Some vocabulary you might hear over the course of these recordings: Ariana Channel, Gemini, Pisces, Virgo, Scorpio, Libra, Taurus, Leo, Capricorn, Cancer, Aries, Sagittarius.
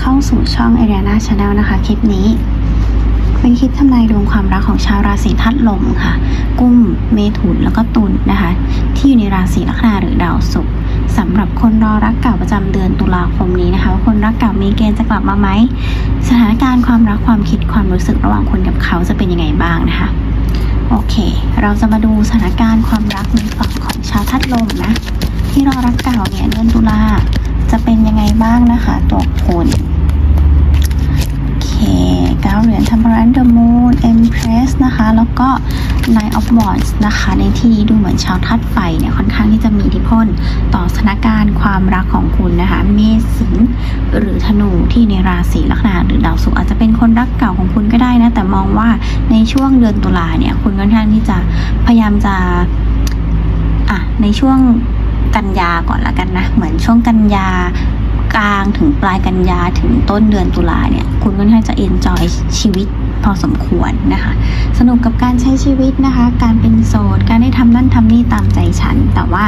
เข้าสู่ช่อง Ariana Channel นะคะคลิปนี้เป็นคลิปทำนายดวงความรักของชาวราศีธาตุลมค่ะกุมเมถุนแล้วก็ตุลนะคะที่อยู่ในราศีลัคนาหรือดาวศุกร์สำหรับคนรอรักเก่าประจำเดือนตุลาคมนี้นะคะว่าคนรักเก่ามีเกณฑ์จะกลับมาไหมสถานการณ์ความรักความคิดความรู้สึกระหว่างคนกับเขาจะเป็นยังไงบ้างนะคะโอเคเราจะมาดูสถานการณ์ความรักในฝั่งของชาวธาตุลมนะที่รอรักเก่าเนี่ยเดือนตุลาจะเป็นยังไงบ้างนะคะตัวคนเก้าเหรียญ Temperance The Moon Empress นะคะแล้วก็ Nine of Wands นะคะในที่นี้ดูเหมือนชาวธาตุไฟเนี่ยค่อนข้างที่จะมีอิทธิพลต่อสถานการณ์ความรักของคุณนะคะเมษสิงห์หรือธนูที่ในราศีลัคนาหรือดาวศุกร์อาจจะเป็นคนรักเก่าของคุณก็ได้นะแต่มองว่าในช่วงเดือนตุลาเนี่ยคุณค่อนข้างที่จะพยายามจะในช่วงกันยาก่อนละกันนะเหมือนช่วงกันยากลางถึงปลายกันยาถึงต้นเดือนตุลาเนี่ยคุณค่อนข้างจะเอนจอยชีวิตพอสมควรนะคะสนุกกับการใช้ชีวิตนะคะการเป็นโสดการได้ทำนั่นทำนี่ตามใจฉันแต่ว่า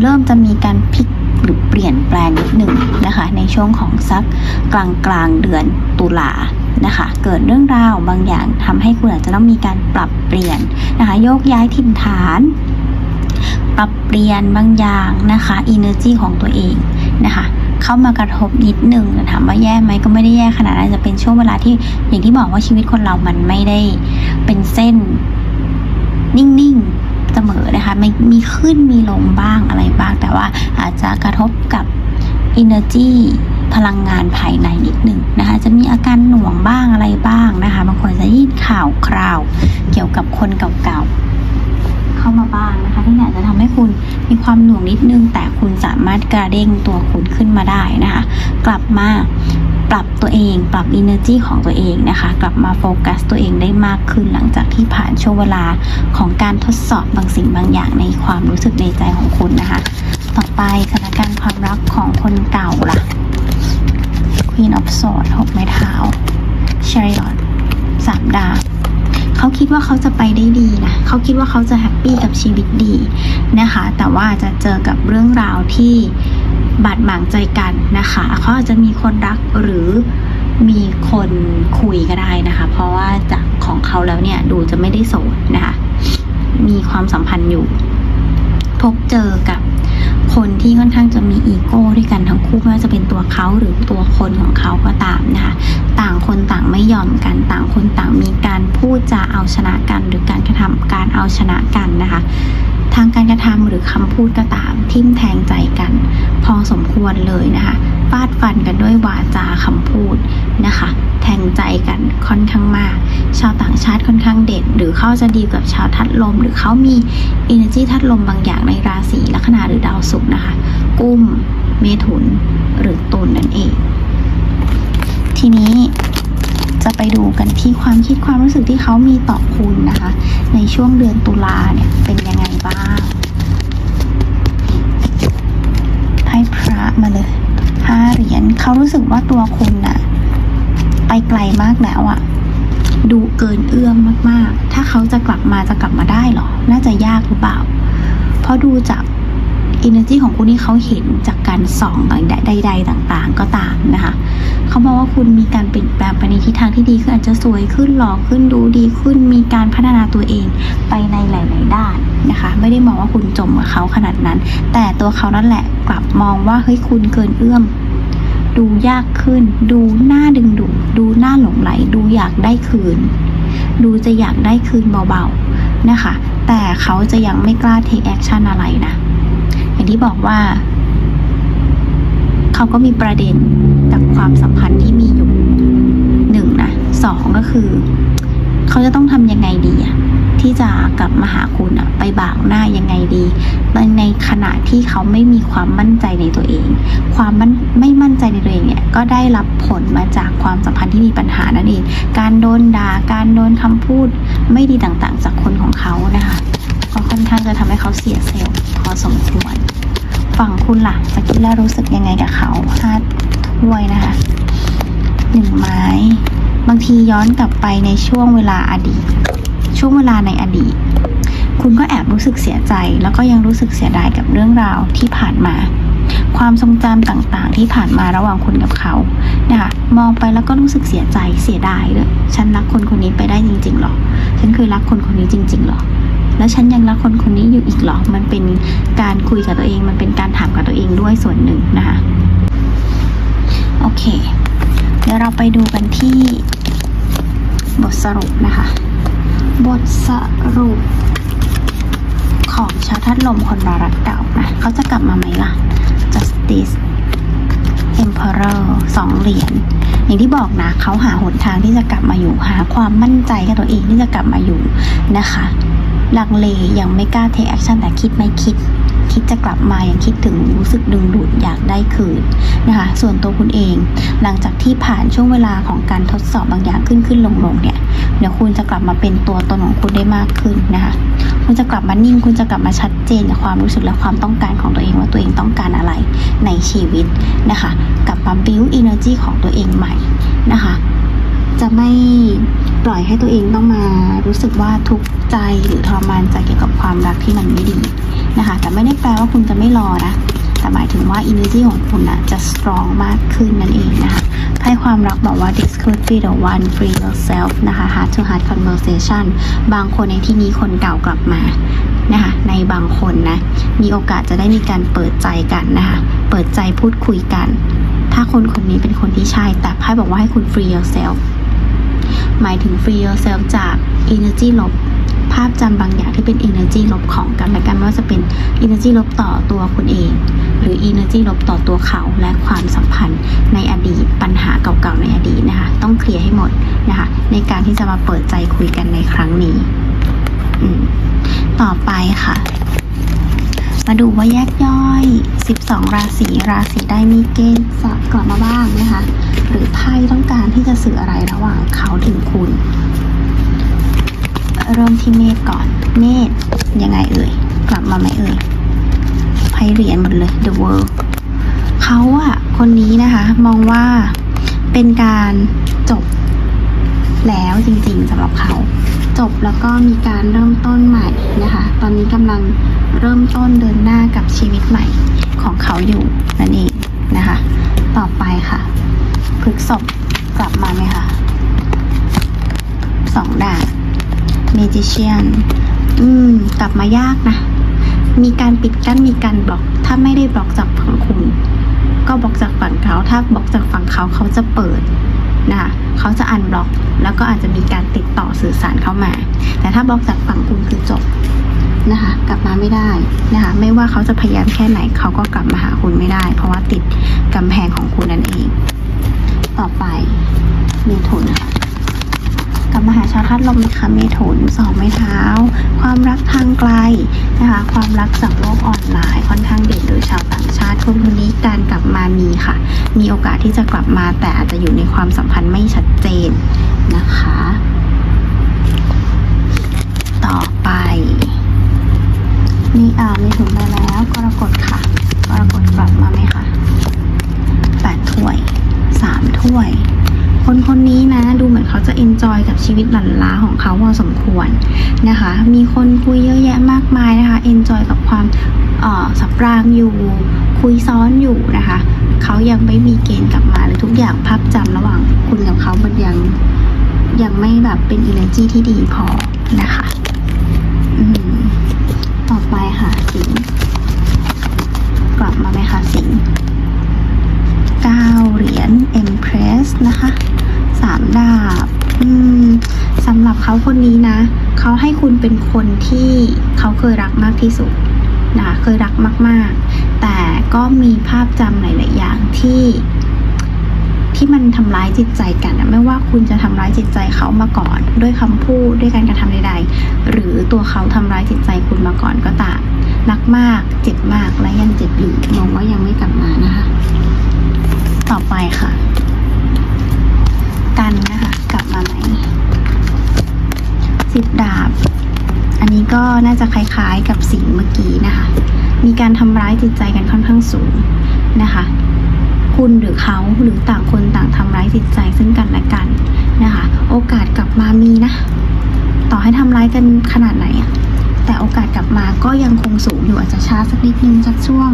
เริ่มจะมีการพลิกหรือเปลี่ยนแปลงนิดหนึ่งนะคะในช่วงของสักกลางเดือนตุลานะคะเกิดเรื่องราวบางอย่างทำให้คุณอาจจะต้องมีการปรับเปลี่ยนนะคะโยกย้ายถิ่นฐานปรับเปลี่ยนบางอย่างนะคะอินเนอร์จีของตัวเองนะคะเข้ามากระทบนิดหนึ่งถามว่าแย่ไหมก็ไม่ได้แย่ขนาดนั้นจะเป็นช่วงเวลาที่อย่างที่บอกว่าชีวิตคนเรามันไม่ได้เป็นเส้นนิ่งๆเสมอนะคะไม่มีขึ้นมีลงบ้างอะไรบ้างแต่ว่าอาจจะกระทบกับ energy พลังงานภายในนิดหนึ่งนะคะจะมีอาการหน่วงบ้างอะไรบ้างนะคะบางคนจะยินข่าวคราวเกี่ยวกับคนเก่าๆเข้ามาบ้างนะคะที่อาจจะทำให้คุณมีความหน่วงนิดนึงแต่คุณสามารถกระเด้งตัวคุณขึ้นมาได้นะคะกลับมาปรับตัวเองปรับ energy ของตัวเองนะคะกลับมาโฟกัสตัวเองได้มากขึ้นหลังจากที่ผ่านช่วงเวลาของการทดสอบบางสิ่งบางอย่างในความรู้สึกในใจของคุณนะคะต่อไปสถานการณ์ความรักของคนเก่าล่ะ Queen of Swords 6 ไม้เท้า Chariot 3 ดาบเขาคิดว่าเขาจะไปได้ดีนะเขาคิดว่าเขาจะแฮปปี้กับชีวิตดีนะคะแต่ว่าจะเจอกับเรื่องราวที่บาดหมางใจกันนะคะเขาอาจจะมีคนรักหรือมีคนคุยก็ได้นะคะเพราะว่าจากของเขาแล้วเนี่ยดูจะไม่ได้โสดนะคะมีความสัมพันธ์อยู่พบเจอกับคนที่ค่อนข้างจะมีอีโก้ด้วยกันทั้งคู่ไม่ว่าจะเป็นตัวเขาหรือตัวคนของเขาก็ตามนะคะต่างคนต่างไม่ยอมกันต่างคนต่างมีการพูดจาเอาชนะกันหรือการกระทำการเอาชนะกันนะคะทางการกระทำหรือคำพูดก็ตามทิ่มแทงใจกันพอสมควรเลยนะคะฟาดฟันกันด้วยวาจาคำพูดนะคะแทงใจกันค่อนข้างมากชาวต่างชาติค่อนข้างเด่นหรือเขาจะดีกับชาวธาตุลมหรือเขามี energy ธาตุลมบางอย่างในราศีลัคนาหรือดาวศุกร์นะคะกุมเมถุนหรือตุลนั่นเองทีนี้จะไปดูกันที่ความคิดความรู้สึกที่เขามีต่อคุณนะคะในช่วงเดือนตุลาเนี่ยเป็นยังไงบ้างให้พระมาเลยห้าเหรียญเขารู้สึกว่าตัวคุณน่ะไปไกลมากแล้วอะดูเกินเอื้อมมากๆถ้าเขาจะกลับมาได้หรอน่าจะยากหรือเปล่าเพราะดูจาก energy ของคุณที่เขาเห็นจากการส่องใดๆต่างๆก็ตามนะคะเขาบอกว่าคุณมีการเปลี่ยนแปลงไปในทิศทางที่ดีขึ้นอาจจะสวยขึ้นหล่อขึ้นดูดีขึ้นมีการพัฒนาตัวเองไปในหลายๆด้านนะคะไม่ได้มองว่าคุณจมกับเขาขนาดนั้นแต่ตัวเขานั่นแหละกลับมองว่าเฮ้ยคุณเกินเอื้อมดูยากขึ้นดูหน้าดึงดูดดูหน้าหลงไหลดูอยากได้คืนดูจะอยากได้คืนเบาๆนะคะแต่เขาจะยังไม่กล้า take action อะไรนะอย่างที่บอกว่าเขาก็มีประเด็นกับความสัมพันธ์ที่มีอยู่หนึ่งนะสองก็คือเขาจะต้องทำยังไงดีที่จะกลับมาหาคุณอะไปบ่าวหน้ายังไงดีในขณะที่เขาไม่มีความมั่นใจในตัวเองความไม่มั่นใจในตัวเองเนี่ยก็ได้รับผลมาจากความสัมพันธ์ที่มีปัญหานั่นเองการโดนด่าการโดนคำพูดไม่ดีต่างๆจากคนของเขานะคะก็ค่อนข้างจะทำให้เขาเสียเซลล์พอสมควรฝั่งคุณล่ะจะคิดและรู้สึกยังไงกับเขาห้าถ้วยนะคะหนึ่งไม้บางทีย้อนกลับไปในช่วงเวลาอดีตช่วงเวลาในอดีตคุณก็แอบรู้สึกเสียใจแล้วก็ยังรู้สึกเสียดายกับเรื่องราวที่ผ่านมา ความทรงจำต่างๆที่ผ่านมาระหว่างคุณกับเขานะคะมองไปแล้วก็รู้สึกเสียใจเสียดายเลยฉันรักคนคนนี้ไปได้จริงๆหรอฉันคือรักคนคนนี้จริงๆหรอแล้วฉันยังรักคนคนนี้อยู่อีกหรอมันเป็นการคุยกับตัวเองมันเป็นการถามกับตัวเองด้วยส่วนหนึ่งนะคะโอเคเดี๋ยวเราไปดูกันที่บทสรุปนะคะบทสรุปของชาวธาตุลมคนรักเก่านะเขาจะกลับมาไหมล่ะ Justice Emperor 2 เหรียญอย่างที่บอกนะเขาหาหนทางที่จะกลับมาอยู่หาความมั่นใจกับตัวเองที่จะกลับมาอยู่นะคะลังเลยังไม่กล้า take action แต่คิดไม่คิดจะกลับมายังคิดถึงรู้สึกดึงดูดอยากได้คืนนะคะส่วนตัวคุณเองหลังจากที่ผ่านช่วงเวลาของการทดสอบบางอย่างขึ้นลงเนี่ยเดี๋ยวคุณจะกลับมาเป็นตัวตนของคุณได้มากขึ้นนะคะคุณจะกลับมานิ่งคุณจะกลับมาชัดเจนกับความรู้สึกและความต้องการของตัวเองว่าตัวเองต้องการอะไรในชีวิตนะคะกลับมา build energy ของตัวเองใหม่นะคะจะไม่ปล่อยให้ตัวเองต้องมารู้สึกว่าทุกข์ใจหรือทรมานใจเกี่ยวกับความรักที่มันไม่ดีนะคะแต่ไม่ได้แปลว่าคุณจะไม่รอนะแต่หมายถึงว่า energy ของคุณนะจะ strong มากขึ้นนั่นเองนะคะไพ่ความรักบอกว่า this could be the one free yourself นะคะ heart to heart conversation บางคนในที่นี้คนเก่ากลับมานะคะในบางคนนะมีโอกาสจะได้มีการเปิดใจกันนะคะเปิดใจพูดคุยกันถ้าคนคนนี้เป็นคนที่ใช่แต่ไพ่บอกว่าให้คุณ free yourselfหมายถึง free yourself จาก energy ลบภาพจำบางอย่างที่เป็น energy ลบของกันและกันไม่ว่าจะเป็น energy ลบต่อตัวคุณเองหรือ energy ลบต่อตัวเขาและความสัมพันธ์ในอดีตปัญหาเก่าๆในอดีตนะคะต้องเคลียร์ให้หมดนะคะในการที่จะมาเปิดใจคุยกันในครั้งนี้ต่อไปค่ะมาดูว่าแยกย่อย12ราศีได้มีเกณฑ์กลับมาบ้างนะคะหรือไพ่ต้องการที่จะสื่ออะไรระหว่างเขาถึงคุณเริ่มที่เมษก่อนเมษยังไงเอ่ยกลับมาไหมเอ่ยไพ่เหรียญหมดเลย The World เขาอะคนนี้นะคะมองว่าเป็นการจบแล้วจริงๆสำหรับเขาจบแล้วก็มีการเริ่มต้นใหม่นะคะตอนนี้กำลังเริ่มต้นเดินหน้ากับชีวิตใหม่ของเขาอยู่นั่นเองนะคะต่อไปค่ะพฤษภกลับมาไหมคะ2 ดาบ Magician กลับมายากนะมีการปิดกั้นมีการบล็อกถ้าไม่ได้บล็อกจากฝั่งคุณก็บล็อกจากฝั่งเขาถ้าบล็อกจากฝั่งเขาเขาจะเปิดนะคะเขาจะอันบล็อกแล้วก็อาจจะมีการติดต่อสื่อสารเข้ามาแต่ถ้าบล็อกจากฝั่งคุณคือจบนะคะกลับมาไม่ได้นะคะไม่ว่าเขาจะพยายามแค่ไหนเขาก็กลับมาหาคุณไม่ได้เพราะว่าติดกำแพงของคุณนั่นเองต่อไปเมถุนค่ะกลับมาหาชาวธาตุลมนะคะเมถุน2 ไม้เท้าความรักทางไกลนะคะความรักจากโลกออนไลน์ค่อนข้างเด่นโดยชาวต่างชาติคนคนนี้การกลับมามีค่ะมีโอกาสที่จะกลับมาแต่อาจจะอยู่ในความสัมพันธ์ไม่ชัดเจนนะคะต่อไปนี่เมถุนไปแล้วกรกฎค่ะกรกฎกลับมาไหมคะ8 ถ้วย 3 ถ้วยคนนี้นะดูเหมือนเขาจะเอนจอยกับชีวิตหลั่นล้าของเขาพอสมควรนะคะมีคนคุยเยอะแยะมากมายนะคะเอนจอยกับความสับรางอยู่คุยซ้อนอยู่นะคะเขายังไม่มีเกณฑ์กลับมาเลยทุกอย่างภาพจำระหว่างคุณกับเขามันยังไม่แบบเป็น energy ที่ดีพอนะคะต่อไปค่ะสิงห์กลับมาไหมคะสิงห์9 เหรียญ Empress นะคะ3 ดาบสำหรับเขาคนนี้นะเขาให้คุณเป็นคนที่เขาเคยรักมากที่สุดนะเคยรักมากๆแต่ก็มีภาพจำหลายๆอย่างที่มันทำร้ายจิตใจกันไม่ว่าคุณจะทำร้ายจิตใจเขามาก่อนด้วยคำพูดด้วยการกระทำใดๆหรือตัวเขาทำร้ายจิตใจคุณมาก่อนก็ตามรักมากเจ็บมากและยังเจ็บอยู่มองว่ายังไม่กลับมานะคะต่อไปค่ะกันนะคะกลับมาไหม10 ดาบอันนี้ก็น่าจะคล้ายๆกับสิ่งเมื่อกี้นะคะมีการทำร้ายจิตใจกันค่อนข้างสูงนะคะคุณหรือเขาหรือต่างคนต่างทำร้ายจิตใจซึ่งกันและกันนะคะโอกาสกลับมามีนะต่อให้ทำร้ายกันขนาดไหนแต่โอกาสกลับมาก็ยังคงสูงอยู่อาจจะช้าสักนิดนึงสักช่วง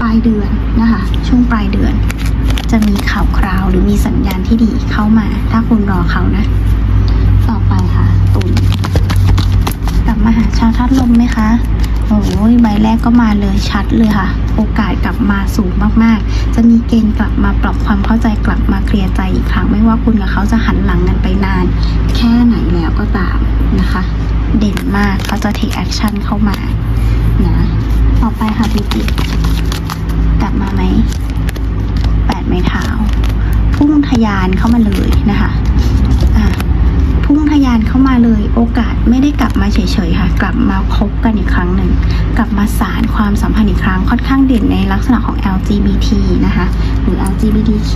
ปลาย เดือนนะคะช่วงปลายเดือนจะมีข่าวคราวหรือมีสัญญาณที่ดีเข้ามาถ้าคุณรอเขานะต่อไปค่ะตุลกลับมาหาชาวธาตุลมไหมคะโอ้ยใบแรกก็มาเลยชัดเลยค่ะโอกาสกลับมาสูงมากๆจะมีเกณฑ์กลับมาปรับความเข้าใจกลับมาเคลียร์ใจอีกครั้งไม่ว่าคุณกับเขาจะหันหลังกันไปนานแค่ไหนแล้วก็ตามนะคะเด่นมากเขาจะ take action เข้ามานะต่อไปค่ะพิจิกกลับมาไหมแปดไม้เท้าพุ่งทะยานเข้ามาเลยนะคะพุ่งทะยานเข้ามาเลยโอกาสไม่ได้กลับมาเฉยๆค่ะกลับมาคบกันอีกครั้งหนึ่งกลับมาสารความสัมพันธ์อีกครั้งค่อนข้างเด่นในลักษณะของ LGBT นะคะหรือ LGBTQ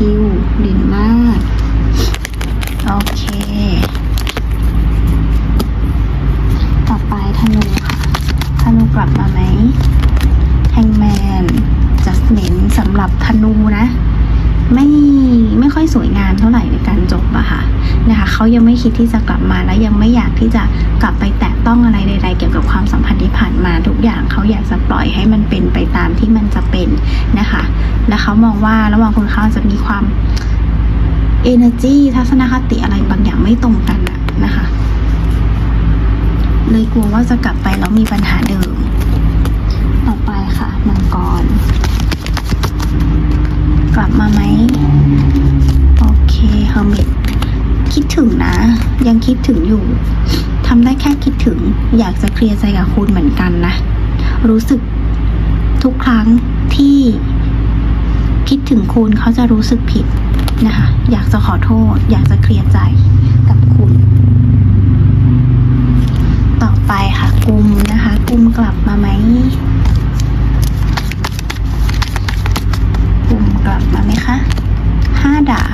เด่นมากโอเคต่อไปธนูค่ะธนูกลับมาไหมแฮงแมนจัสเมนสำหรับธนูนะไม่ค่อยสวยงามเท่าไหร่ในการจบอะค่ะนะคะเขายังไม่คิดที่จะกลับมาและยังไม่อยากที่จะกลับไปแตะต้องอะไรใดๆเกี่ยวกับความสัมพันธ์ที่ผ่านมาทุกอย่างเขาอยากจะปล่อยให้มันเป็นไปตามที่มันจะเป็นนะคะและเขามองว่าระหว่างคนเขาจะมีความenergy ทัศนคติอะไรบางอย่างไม่ตรงกันนะคะเลยกลัวว่าจะกลับไปแล้วมีปัญหาเดิมต่อไปค่ะมังกรกลับมาไหมโอเคเฮอร์มิตคิดถึงนะยังคิดถึงอยู่ทำได้แค่คิดถึงอยากจะเคลียร์ใจกับคุณเหมือนกันนะรู้สึกทุกครั้งที่คิดถึงคุณเขาจะรู้สึกผิดนะคะอยากจะขอโทษอยากจะเคลียร์ใจกับคุณต่อไปค่ะกุมนะคะกุมกลับมาไหมกลับมาไหมคะห้าดาบ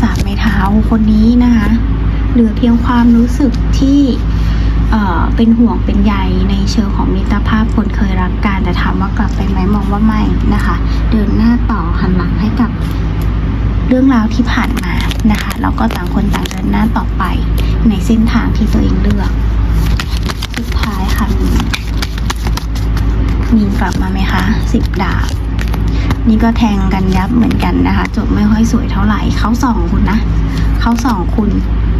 สามไม้เท้าคนนี้นะคะเหลือเพียงความรู้สึกที่เป็นห่วงเป็นใยในเชิงของมิตรภาพคนเคยรักกันแต่ถามว่ากลับไปไหมมองว่าไม่นะคะเดินหน้าต่อหันหลังให้กับเรื่องราวที่ผ่านมานะคะแล้วก็ต่างคนต่างเดินหน้าต่อไปในเส้นทางที่ตัวเองเลือกสุดท้ายค่ะมีกลับมาไหมคะสิบดาบนี่ก็แทงกันยับเหมือนกันนะคะจบไม่ค่อยสวยเท่าไหร่เขาส่องคุณนะเขาส่องคุณ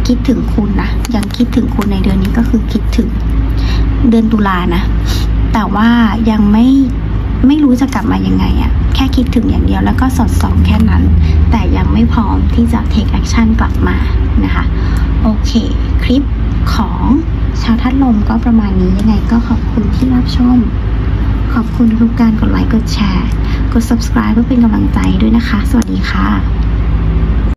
คิดถึงคุณนะยังคิดถึงคุณในเดือนนี้ก็คือคิดถึงเดือนตุลานะแต่ว่ายังไม่รู้จะกลับมายังไงอะแค่คิดถึงอย่างเดียวแล้วก็สอดส่องแค่นั้นแต่ยังไม่พร้อมที่จะ take action กลับมานะคะโอเคคลิปของชาวธาตุลมก็ประมาณนี้ยังไงก็ขอบคุณที่รับชมขอบคุณทุกการกดไลค์กดแชร์กด subscribe เพื่อเป็นกำลังใจด้วยนะคะสวัสดีค่ะ